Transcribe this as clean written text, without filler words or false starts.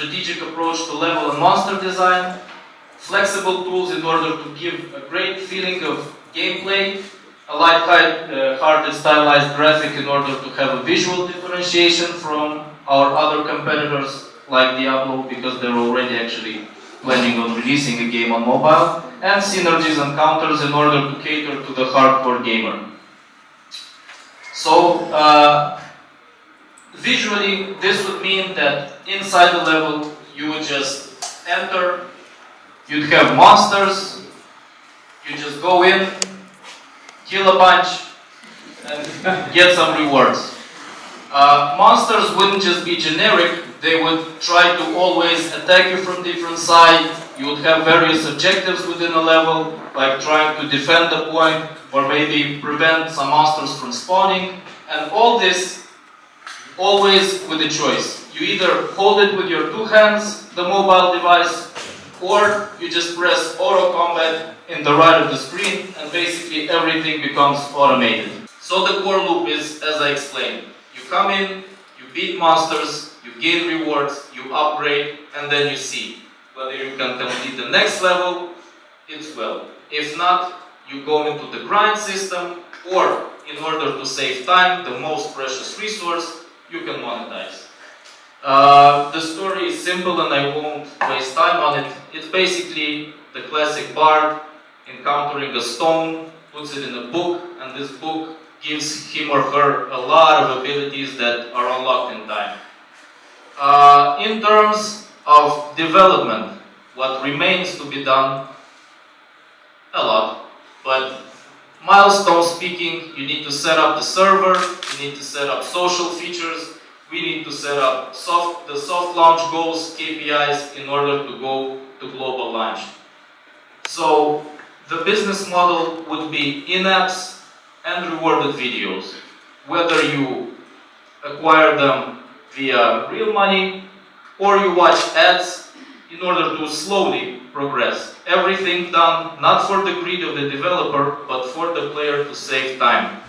strategic approach to level and monster design, flexible tools in order to give a great feeling of gameplay, a light-hearted stylized graphic in order to have a visual differentiation from our other competitors like Diablo, because they're already actually planning on releasing a game on mobile, and synergies and counters in order to cater to the hardcore gamer. So, visually, this would mean that inside the level, you would just enter, you'd have monsters, you just go in, kill a bunch, and get some rewards. Monsters wouldn't just be generic, they would try to always attack you from different sides. You would have various objectives within a level, like trying to defend the point, or maybe prevent some monsters from spawning, and all this always with a choice. You either hold it with your two hands, the mobile device, or you just press auto combat in the right of the screen, and basically everything becomes automated. So the core loop is, as I explained, you come in, you beat monsters, you gain rewards, you upgrade, and then you see whether you can complete the next level, it's well. If not, you go into the grind system, or in order to save time, the most precious resource, you can monetize. The story is simple and I won't waste time on it. It's basically the classic bard encountering a stone, puts it in a book, and this book gives him or her a lot of abilities that are unlocked in time. In terms of development, what remains to be done? A lot. But milestone speaking, you need to set up the server, you need to set up social features, we need to set up the soft launch goals, KPIs, in order to go to global launch. So the business model would be in-apps and rewarded videos. Whether you acquire them via real money or you watch ads in order to slowly progress. Everything done not for the greed of the developer, but for the player to save time.